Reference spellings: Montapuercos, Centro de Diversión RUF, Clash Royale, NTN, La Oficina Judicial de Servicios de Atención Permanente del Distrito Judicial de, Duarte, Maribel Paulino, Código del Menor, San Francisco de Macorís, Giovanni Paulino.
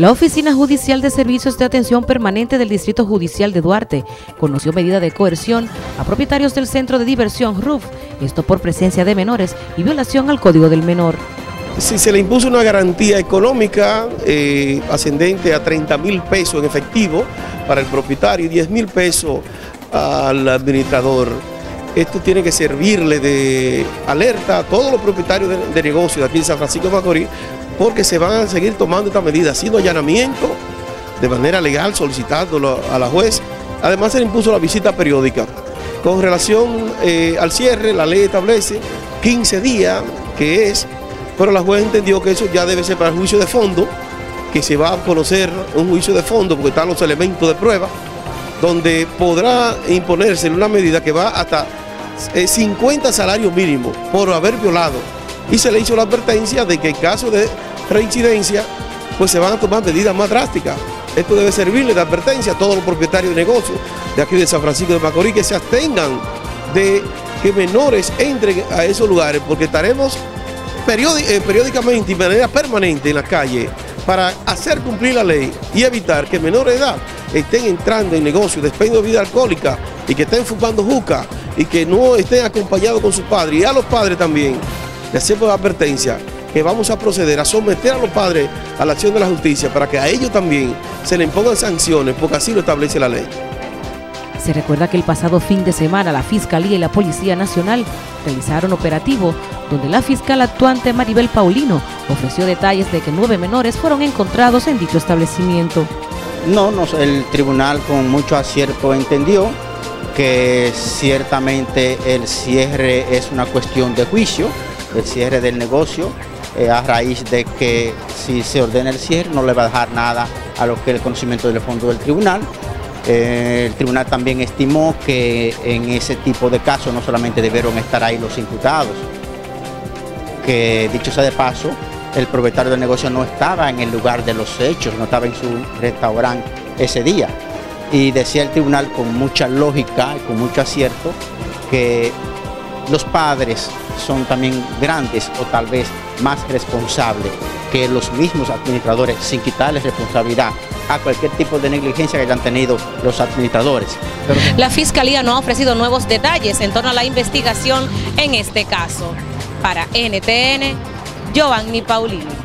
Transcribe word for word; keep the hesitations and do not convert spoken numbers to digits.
La Oficina Judicial de Servicios de Atención Permanente del Distrito Judicial de Duarte conoció medida de coerción a propietarios del Centro de Diversión R U F, esto por presencia de menores y violación al Código del Menor. Si se le impuso una garantía económica eh, ascendente a treinta mil pesos en efectivo para el propietario y diez mil pesos al administrador. Esto tiene que servirle de alerta a todos los propietarios de, de negocios de aquí en San Francisco de Macorís, porque se van a seguir tomando estas medidas, haciendo allanamiento de manera legal, solicitándolo a la juez. Además, se le impuso la visita periódica. Con relación eh, al cierre, la ley establece quince días, que es, pero la juez entendió que eso ya debe ser para el juicio de fondo, que se va a conocer un juicio de fondo, porque están los elementos de prueba, donde podrá imponerse una medida que va hasta cincuenta salarios mínimos por haber violado. Y se le hizo la advertencia de que en caso de reincidencia, pues se van a tomar medidas más drásticas. Esto debe servirle de advertencia a todos los propietarios de negocios de aquí de San Francisco de Macorís, que se abstengan de que menores entren a esos lugares, porque estaremos periódicamente y de manera permanente en la calle para hacer cumplir la ley y evitar que menores de edad estén entrando en negocios de expendio de vida alcohólica y que estén fumando juca y que no estén acompañados con sus padres. Y a los padres también le hacemos la advertencia que vamos a proceder a someter a los padres a la acción de la justicia para que a ellos también se les impongan sanciones, porque así lo establece la ley. Se recuerda que el pasado fin de semana la Fiscalía y la Policía Nacional realizaron operativo donde la fiscal actuante Maribel Paulino ofreció detalles de que nueve menores fueron encontrados en dicho establecimiento. No, no, el tribunal con mucho acierto entendió que ciertamente el cierre es una cuestión de juicio, el cierre del negocio, eh, a raíz de que si se ordena el cierre no le va a dejar nada a lo que es el conocimiento del fondo del tribunal. Eh, el tribunal también estimó que en ese tipo de casos no solamente debieron estar ahí los imputados, que dicho sea de paso, el propietario del negocio no estaba en el lugar de los hechos, no estaba en su restaurante ese día. Y decía el tribunal con mucha lógica y con mucho acierto que los padres son también grandes o tal vez más responsables que los mismos administradores, sin quitarles responsabilidad a cualquier tipo de negligencia que hayan tenido los administradores. Pero... La Fiscalía no ha ofrecido nuevos detalles en torno a la investigación en este caso. Para N T N, Giovanni Paulino.